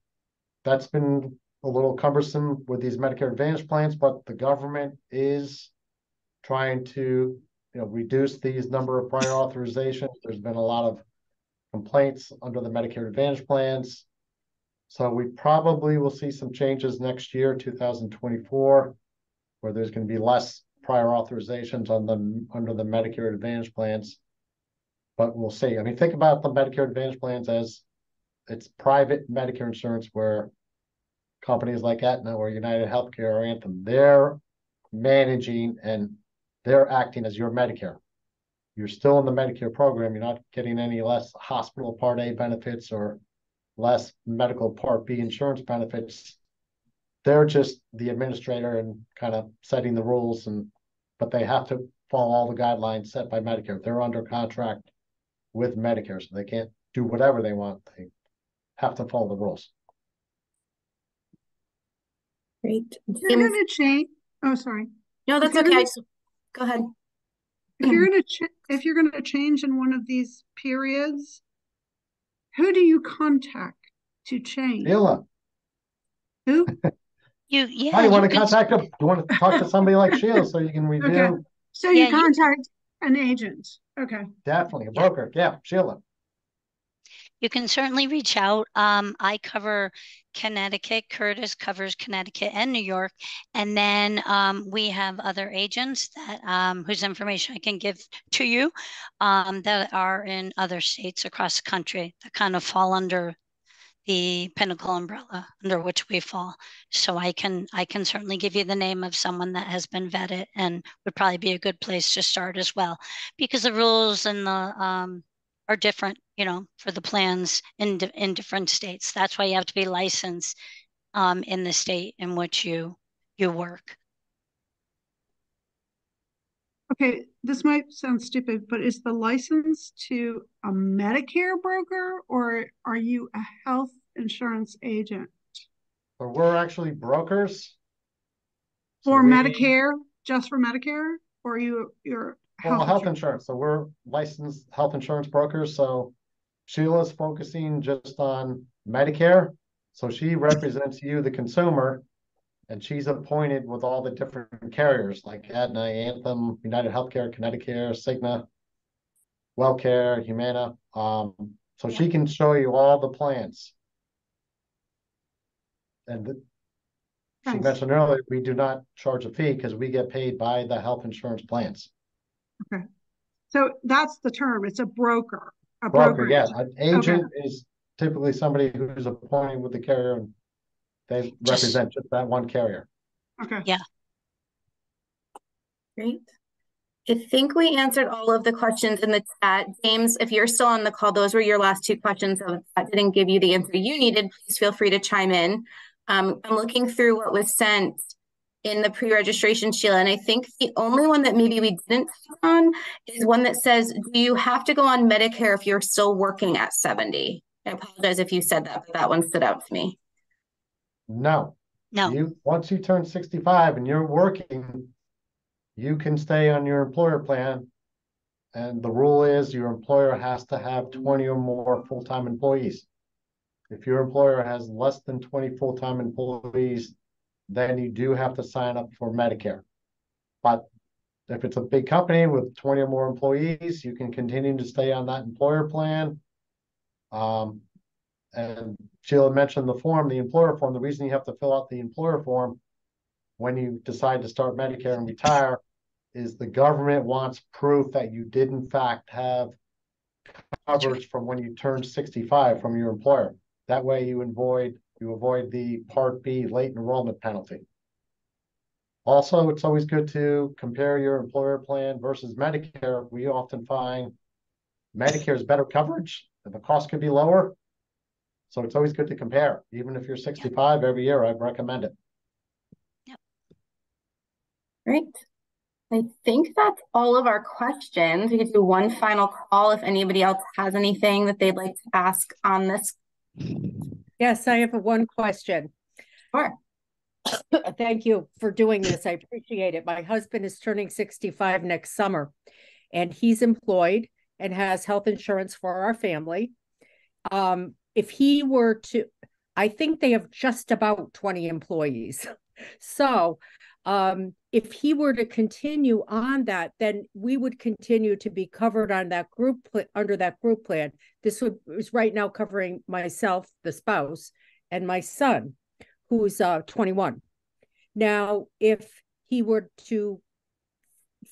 that's been a little cumbersome with these Medicare Advantage plans, but the government is trying to, you know, reduce these number of prior authorizations. There's been a lot of complaints under the Medicare Advantage plans. So we probably will see some changes next year, two thousand twenty-four, where there's going to be less prior authorizations on the, under the Medicare Advantage plans, but we'll see. I mean, think about the Medicare Advantage plans as it's private Medicare insurance, where companies like Aetna or United Healthcare or Anthem, they're managing and they're acting as your Medicare. You're still in the Medicare program. You're not getting any less hospital Part A benefits or less medical Part B insurance benefits. They're just the administrator and kind of setting the rules, and but they have to follow all the guidelines set by Medicare. They're under contract with Medicare, so they can't do whatever they want. They have to follow the rules. Great. If you're in a change, oh, sorry. No, that's okay. Gonna, go ahead. If you're going to if you're going to change in one of these periods, who do you contact to change? Sheila. Who? You yeah. Oh, you, you want to contact them? You want to talk to somebody like Sheila so you can review. Okay. So yeah, you contact you... an agent. Okay. Definitely a broker. Yeah. yeah, Sheila. You can certainly reach out. Um, I cover Connecticut. Curtis covers Connecticut and New York. And then um, we have other agents that um, whose information I can give to you um, that are in other states across the country that kind of fall under the Pinnacle umbrella under which we fall. So I can I can certainly give you the name of someone that has been vetted and would probably be a good place to start as well, because the rules and the um, are different, you know, for the plans in in different states. That's why you have to be licensed um, in the state in which you you work. Okay, this might sound stupid, but is the license to a Medicare broker, or are you a health insurance agent? Or we're actually brokers for so Medicare, we... just for Medicare, or are you you're. Well, health, health insurance. insurance. So we're licensed health insurance brokers. So Sheila's focusing just on Medicare. So she represents you, the consumer, and she's appointed with all the different carriers like Aetna, Anthem, United Healthcare, Connecticut, Cigna, WellCare, Humana. Um, so yeah. she can show you all the plans. And the, nice. she mentioned earlier, we do not charge a fee because we get paid by the health insurance plans. Okay, so that's the term. It's a broker. A broker, broker. Yes. An agent okay. is typically somebody who's appointed with the carrier, and they just represent just that one carrier. Okay. Yeah. Great. I think we answered all of the questions in the chat. James, if you're still on the call, those were your last two questions. So if that didn't give you the answer you needed, please feel free to chime in. Um, I'm looking through what was sent in the pre-registration, Sheila, and I think the only one that maybe we didn't touch on is one that says, do you have to go on Medicare if you're still working at seventy? I apologize if you said that, but that one stood out to me. No. No. You, once you turn sixty-five and you're working, you can stay on your employer plan, and the rule is your employer has to have twenty or more full-time employees. If your employer has less than twenty full-time employees, then you do have to sign up for Medicare. But if it's a big company with twenty or more employees, you can continue to stay on that employer plan. Um, and Sheila mentioned the form, the employer form. The reason you have to fill out the employer form when you decide to start Medicare and retire is the government wants proof that you did, in fact, have coverage from when you turned sixty-five from your employer. That way you avoid You avoid the Part B late enrollment penalty. Also, it's always good to compare your employer plan versus Medicare. We often find Medicare is better coverage and the cost could be lower. So it's always good to compare. Even if you're sixty-five, every year, I'd recommend it. Yep. Great. I think that's all of our questions. We could do one final call if anybody else has anything that they'd like to ask on this. Yes, I have one question. Sure. Thank you for doing this. I appreciate it. My husband is turning sixty-five next summer, and he's employed and has health insurance for our family. Um, if he were to, I think they have just about twenty employees. So um, if he were to continue on that, then we would continue to be covered on that group under that group plan. This would, is right now covering myself, the spouse, and my son, who's uh, twenty-one. Now, if he were to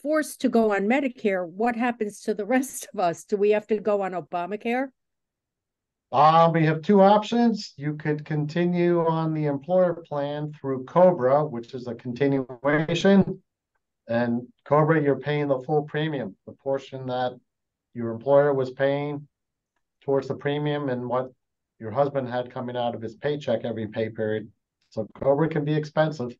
forced to go on Medicare, what happens to the rest of us? Do we have to go on Obamacare? Um, we have two options. You could continue on the employer plan through COBRA, which is a continuation. And COBRA, you're paying the full premium, the portion that your employer was paying towards the premium and what your husband had coming out of his paycheck every pay period. So COBRA can be expensive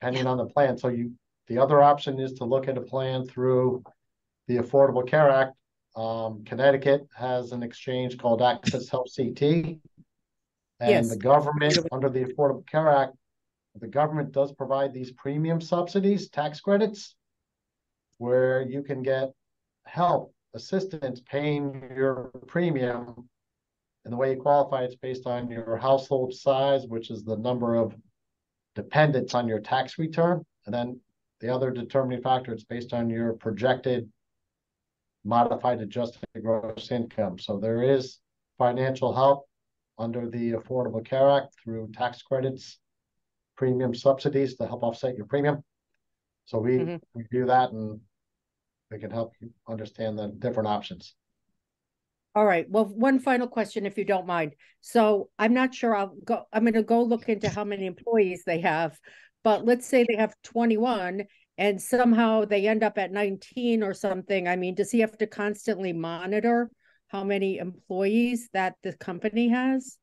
depending on the plan. So you, the other option is to look at a plan through the Affordable Care Act. Um, Connecticut has an exchange called Access Health C T, and yes. the government, under the Affordable Care Act, the government does provide these premium subsidies, tax credits, where you can get help, assistance paying your premium. And the way you qualify, it's based on your household size, which is the number of dependents on your tax return. And then the other determining factor, it's based on your projected modified adjusted gross income. So there is financial help under the Affordable Care Act through tax credits, premium subsidies to help offset your premium. So we, mm-hmm. we do that, and we can help you understand the different options. All right. Well, one final question, if you don't mind. So I'm not sure I'll go, I'm going to go look into how many employees they have, but let's say they have twenty-one and somehow they end up at nineteen or something. I mean, does he have to constantly monitor how many employees that the company has?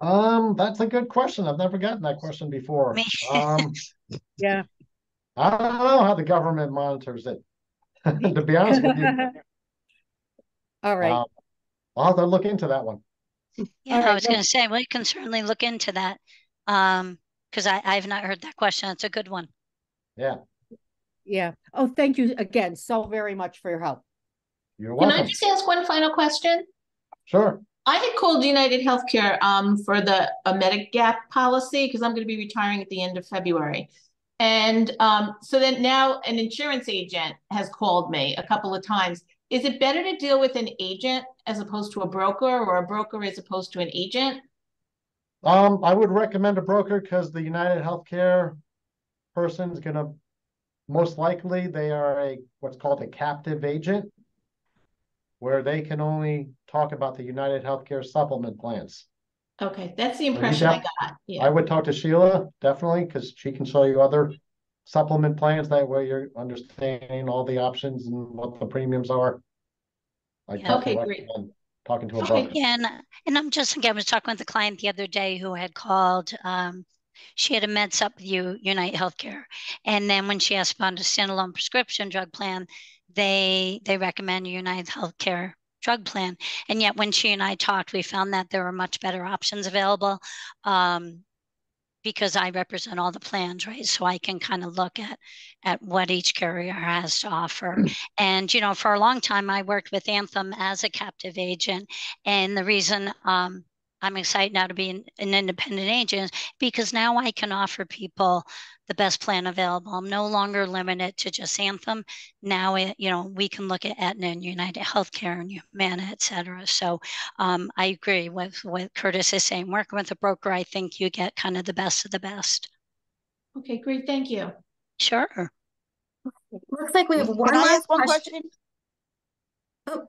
Um, that's a good question. I've never gotten that question before. Um, yeah. I don't know how the government monitors it, to be honest with you. All right. Um, I'll have to look into that one. Yeah, right, I was going to say, we can certainly look into that, um, because I, I've not heard that question. It's a good one. Yeah. Yeah. Oh, thank you again so very much for your help. You're welcome. Can I just ask one final question? Sure. I had called United Healthcare um, for the a Medigap policy because I'm going to be retiring at the end of February. And um, so then now an insurance agent has called me a couple of times. Is it better to deal with an agent as opposed to a broker, or a broker as opposed to an agent? Um, I would recommend a broker because the United Healthcare person is going to, most likely they are a what's called a captive agent, where they can only talk about the United Healthcare supplement plans. Okay, that's the impression I got. Yeah. I would talk to Sheila, definitely, because she can show you other supplement plans. That way you're understanding all the options and what the premiums are. I yeah. Okay, great. Talking to a broker. Okay, and, and I'm just thinking, I was talking with a client the other day who had called. Um, she had a med sup with you, United Healthcare. And then when she asked about a standalone prescription drug plan, they they recommend a United Healthcare drug plan. And yet when she and I talked, we found that there were much better options available, um, because I represent all the plans, right? So I can kind of look at, at what each carrier has to offer. And, you know, for a long time, I worked with Anthem as a captive agent. And the reason um, I'm excited now to be an, an independent agent, because now I can offer people the best plan available. I'm no longer limited to just Anthem. Now, it, you know, we can look at Aetna and United Healthcare and Humana, et cetera. So um, I agree with what Curtis is saying. Working with a broker, I think you get kind of the best of the best. Okay, great. Thank you. Sure. Looks like we have one last one question. question? Oh.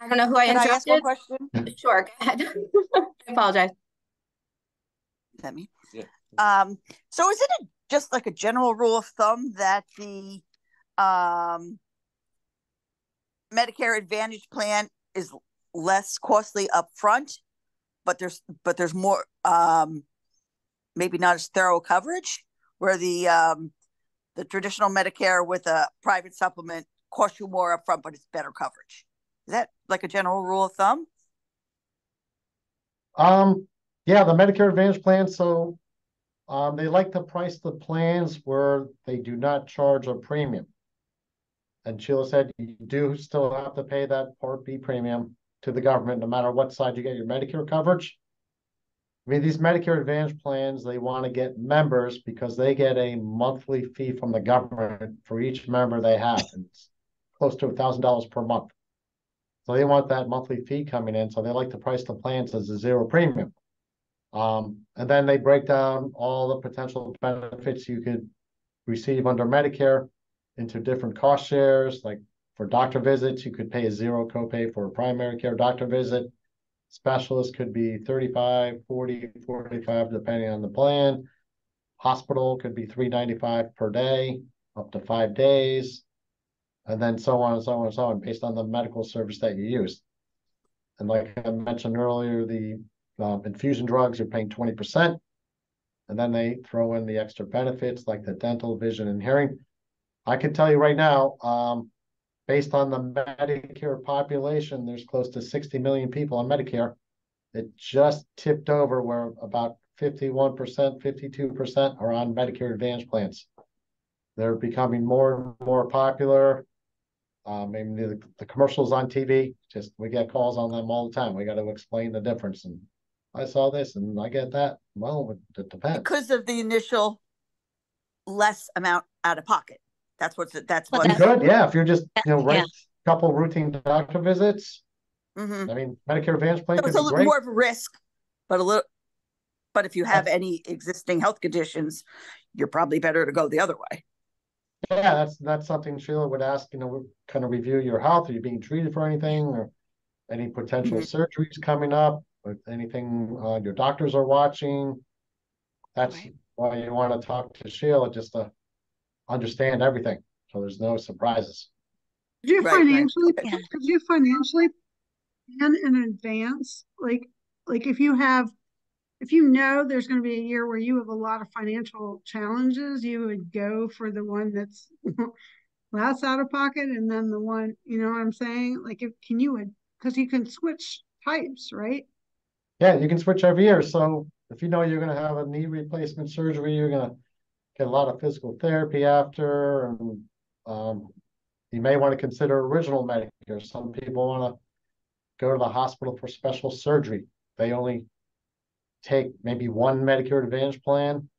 I don't know who I interrupted. Can I ask one question? Sure, go ahead. I apologize. Is that me? Yeah. Um, so is it a, just like a general rule of thumb that the um, Medicare Advantage plan is less costly up front, but there's but there's more, um, maybe not as thorough coverage, where the um, the traditional Medicare with a private supplement costs you more up front, but it's better coverage? Is that like a general rule of thumb? Um, yeah, the Medicare Advantage plan. So um, they like to price the plans where they do not charge a premium. And Sheila said you do still have to pay that Part B premium to the government, no matter what side you get your Medicare coverage. I mean, these Medicare Advantage plans, they want to get members because they get a monthly fee from the government for each member they have. And it's close to one thousand dollars per month. So they want that monthly fee coming in. So they like to price the plans as a zero premium. Um, and then they break down all the potential benefits you could receive under Medicare into different cost shares, like For doctor visits, you could pay a zero copay for a primary care doctor visit. Specialist could be thirty-five, forty, forty-five, depending on the plan. Hospital could be three ninety-five per day, up to five days, and then so on and so on and so on, based on the medical service that you use. And like I mentioned earlier, the uh, infusion drugs are paying twenty percent, and then they throw in the extra benefits like the dental, vision, and hearing. I can tell you right now, um, based on the Medicare population, there's close to sixty million people on Medicare. It just tipped over where about fifty-one percent, fifty-two percent are on Medicare Advantage plans. They're becoming more and more popular. Um, I mean, the, the commercials on T V, just we get calls on them all the time. We got to explain the difference. And I saw this and I get that. Well, it depends. Because of the initial less amount out of pocket. That's what's that's what you could, yeah. If you're just you know, right, yeah. couple routine doctor visits. Mm-hmm. I mean, Medicare Advantage plan. So it's a little great. more of a risk, but a little. But if you have that's, any existing health conditions, you're probably better to go the other way. Yeah, that's that's something Sheila would ask. You know, kind of review your health. Are you being treated for anything, or any potential mm-hmm. surgeries coming up, or anything uh, your doctors are watching? That's right. Why you want to talk to Sheila just to understand everything, so there's no surprises. Could you right, financially, right. could you financially plan in advance? Like, like if you have, if you know there's going to be a year where you have a lot of financial challenges, you would go for the one that's less out of pocket, and then the one, you know what I'm saying? Like, if can you, because you can switch types, right? Yeah, you can switch every year. So if you know you're going to have a knee replacement surgery, you're going to get a lot of physical therapy after, and um, you may want to consider original Medicare. Some people want to go to the hospital for special surgery. They only take maybe one Medicare Advantage plan,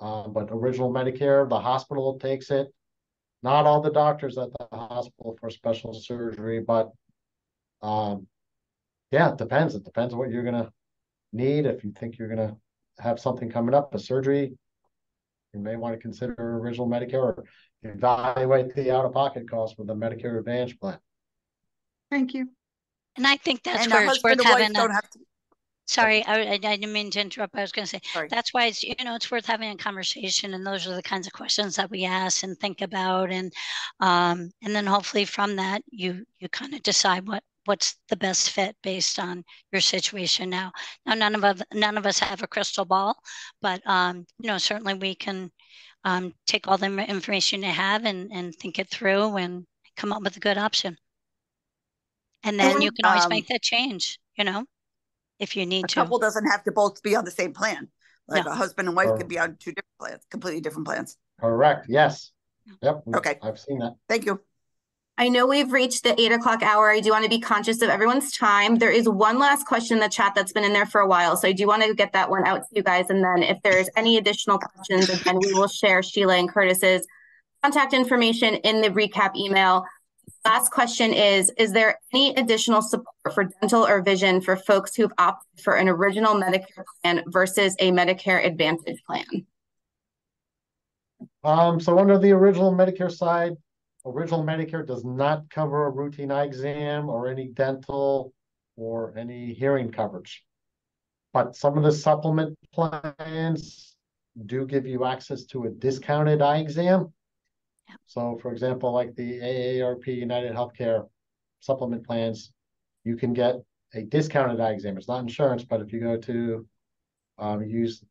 uh, but original Medicare, the hospital takes it. Not all the doctors at the hospital for special surgery, but um, yeah, it depends. It depends on what you're going to need. If you think you're going to have something coming up, a surgery, you may want to consider original Medicare or evaluate the out-of-pocket costs with the Medicare Advantage plan. Thank you. And I think that's and where it's worth having a, have to... Sorry, I, I didn't mean to interrupt. I was going to say, sorry. That's why it's, you know, it's worth having a conversation, and those are the kinds of questions that we ask and think about, and um, and then hopefully from that you you kind of decide what what's the best fit based on your situation now. Now, none of us, none of us have a crystal ball, but um, you know, certainly we can um, take all the information you have and, and think it through and come up with a good option. And then and, you can always um, make that change, you know, if you need a to. A couple doesn't have to both be on the same plan. Like no. a husband and wife or, could be on two different plans, completely different plans. Correct, yes. Yep, okay. I've seen that. Thank you. I know we've reached the eight o'clock hour. I do want to be conscious of everyone's time. There is one last question in the chat that's been in there for a while, so I do want to get that one out to you guys. And then if there's any additional questions, again, we will share Sheila and Curtis's contact information in the recap email. Last question is, is there any additional support for dental or vision for folks who've opted for an original Medicare plan versus a Medicare Advantage plan? Um, so under the original Medicare side, original Medicare does not cover a routine eye exam or any dental or any hearing coverage. But some of the supplement plans do give you access to a discounted eye exam. Yep. So for example, like the A A R P United Healthcare supplement plans, you can get a discounted eye exam. It's not insurance, but if you go to um, use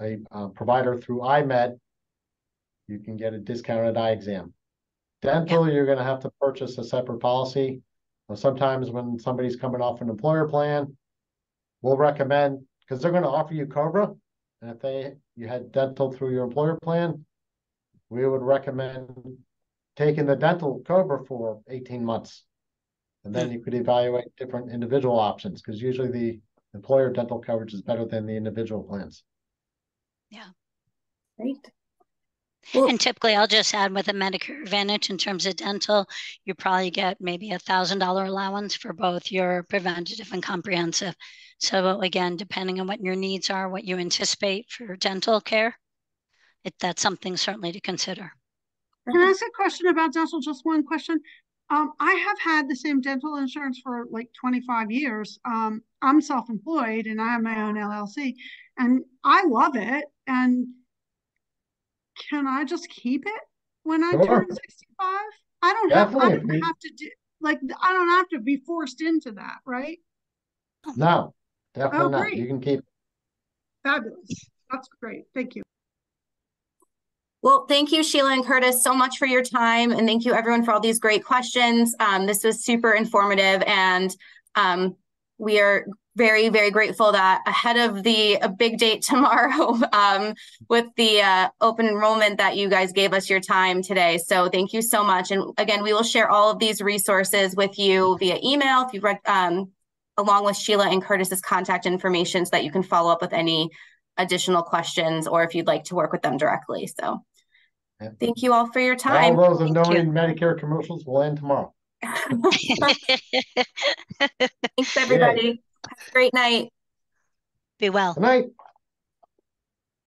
a uh, provider through EyeMed, you can get a discounted eye exam. Dental, yeah. You're going to have to purchase a separate policy. Sometimes when somebody's coming off an employer plan, we'll recommend, because they're going to offer you COBRA, and if they you had dental through your employer plan, we would recommend taking the dental COBRA for eighteen months. And then you could evaluate different individual options, because usually the employer dental coverage is better than the individual plans. Yeah. Great. Well, and typically, I'll just add with a Medicare Advantage in terms of dental, you probably get maybe a thousand dollar allowance for both your preventative and comprehensive. So again, depending on what your needs are, what you anticipate for dental care, it, that's something certainly to consider. Can I ask a question about dental? Just one question. Um, I have had the same dental insurance for like twenty-five years. Um, I'm self-employed and I have my own L L C and I love it. And can I just keep it when I sure. turn sixty-five? I don't, have, I don't have to do, like, I don't have to be forced into that, right? No, definitely oh, not. Great. You can keep it. Fabulous. That's great. Thank you. Well, thank you, Sheila and Curtis, so much for your time. And thank you, everyone, for all these great questions. Um, this was super informative. And um, we are very, very grateful that ahead of the a big date tomorrow um, with the uh, open enrollment that you guys gave us your time today. So thank you so much. And again, we will share all of these resources with you via email, if you've read, um, along with Sheila and Curtis's contact information so that you can follow up with any additional questions or if you'd like to work with them directly. So. Thank you all for your time. All those annoying Medicare commercials will end tomorrow. Thanks, everybody. Yeah. Have a great night. Be well. Good night.